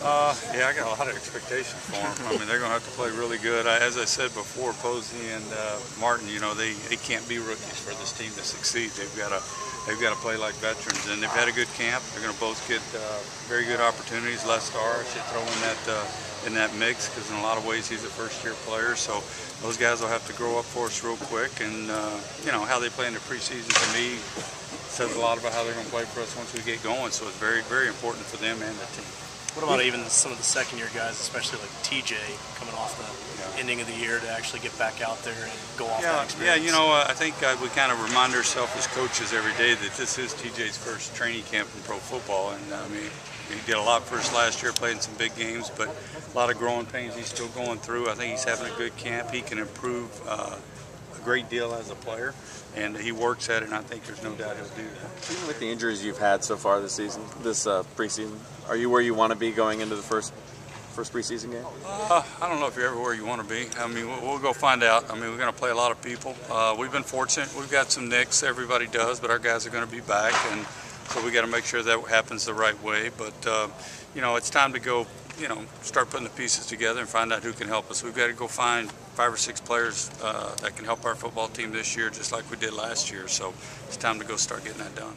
Yeah, I got a lot of expectations for them. I mean, they're going to have to play really good. As I said before, Posey and Martin, you know, they can't be rookies for this team to succeed. They've got to play like veterans, and they've had a good camp. They're going to both get very good opportunities. Lestar should throw in that mix, because in a lot of ways he's a first-year player. So those guys will have to grow up for us real quick. And you know, how they play in the preseason to me says a lot about how they're going to play for us once we get going. So it's very, very important for them and the team. What about even some of the second-year guys, especially like TJ, coming off the ending of the year, to actually get back out there and go off that experience? Yeah, you know, I think we kind of remind ourselves as coaches every day that this is TJ's first training camp in pro football. And I mean, he did a lot for us last year, played in some big games, but a lot of growing pains he's still going through. I think he's having a good camp. He can improve a great deal as a player, and he works at it, and I think there's no doubt he'll do that. Even with the injuries you've had so far this season, this preseason, are you where you want to be going into the first preseason game? I don't know if you're everywhere you want to be. I mean, we'll go find out. I mean, we're going to play a lot of people. We've been fortunate. We've got some nicks. Everybody does, but our guys are going to be back, and so we got to make sure that happens the right way. But you know, it's time to go. You know, start putting the pieces together and find out who can help us. We've got to go find 5 or 6 players that can help our football team this year, just like we did last year. So it's time to go start getting that done.